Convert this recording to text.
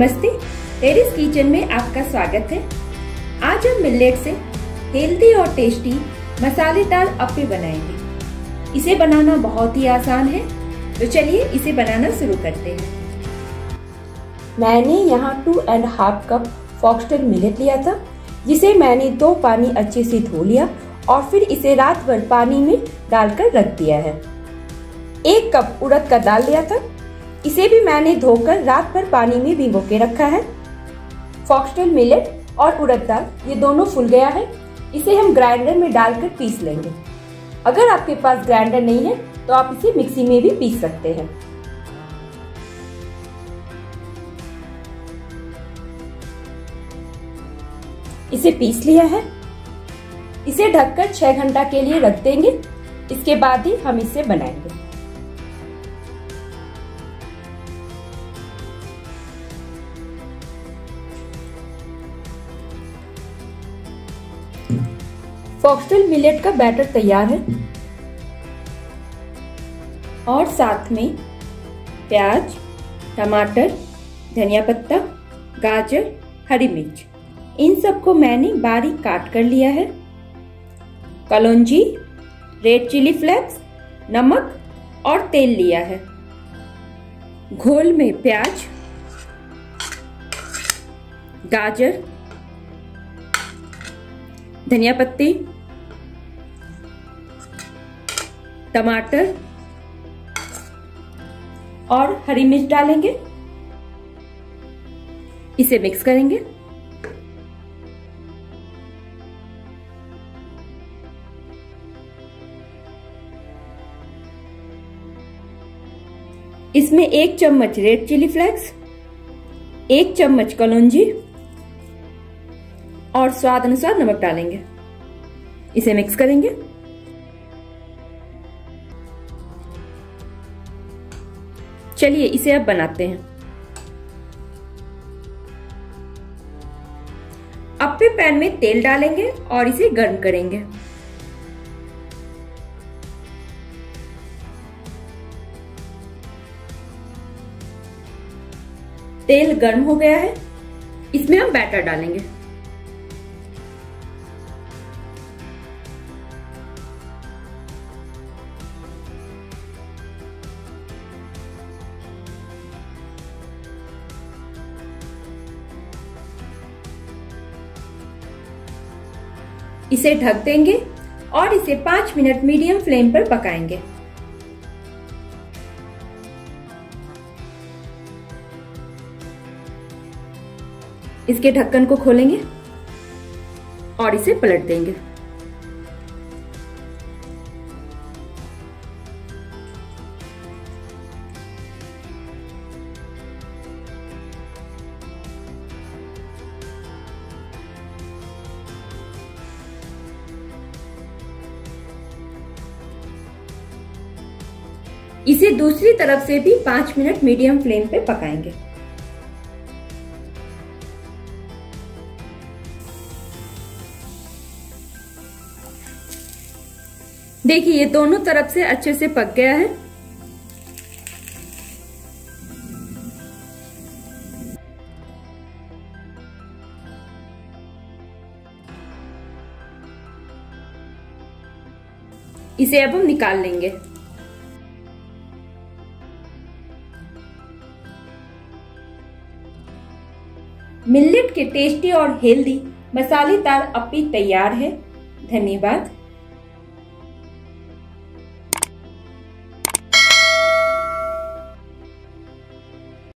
नमस्ते, terrace kitchen में आपका स्वागत है। आज हम मिलेट से हेल्दी और टेस्टी मसालेदार अप्पे बनाएंगे। इसे बनाना बहुत ही आसान है, तो चलिए इसे बनाना शुरू करते हैं। मैंने यहाँ 2.5 कप फॉक्सटेल मिलेट लिया था, जिसे मैंने 2 पानी अच्छे से धो लिया और फिर इसे रात भर पानी में डालकर रख दिया है। 1 कप उड़द का दाल लिया था, इसे भी मैंने धोकर रात भर पानी में भिगो के रखा है। फॉक्सटेल मिलेट और उड़द दाल ये दोनों फूल गया है, इसे हम ग्राइंडर में डालकर पीस लेंगे। अगर आपके पास ग्राइंडर नहीं है तो आप इसे मिक्सी में भी पीस सकते हैं। इसे पीस लिया है, इसे ढककर 6 घंटा के लिए रख देंगे। इसके बाद ही हम इसे बनाएंगे। फॉक्सटेल मिलेट का बैटर तैयार है और साथ में प्याज, टमाटर, धनिया पत्ता, गाजर, हरी मिर्च, इन सबको मैंने बारीक काट कर लिया है। कलौंजी, रेड चिली फ्लेक्स, नमक और तेल लिया है। घोल में प्याज, गाजर, धनिया पत्ती, टमाटर और हरी मिर्च डालेंगे। इसे मिक्स करेंगे। इसमें 1 चम्मच रेड चिली फ्लेक्स, 1 चम्मच कलौंजी और स्वाद अनुसार नमक डालेंगे। इसे मिक्स करेंगे। चलिए इसे अब बनाते हैं। अप्पे पैन में तेल डालेंगे और इसे गर्म करेंगे। तेल गर्म हो गया है, इसमें हम बैटर डालेंगे। इसे ढक देंगे और इसे 5 मिनट मीडियम फ्लेम पर पकाएंगे। इसके ढक्कन को खोलेंगे और इसे पलट देंगे। इसे दूसरी तरफ से भी 5 मिनट मीडियम फ्लेम पे पकाएंगे। देखिए ये दोनों तरफ से अच्छे से पक गया है। इसे अब हम निकाल लेंगे। मिलेट के टेस्टी और हेल्दी मसालेदार अप्पे तैयार है। धन्यवाद।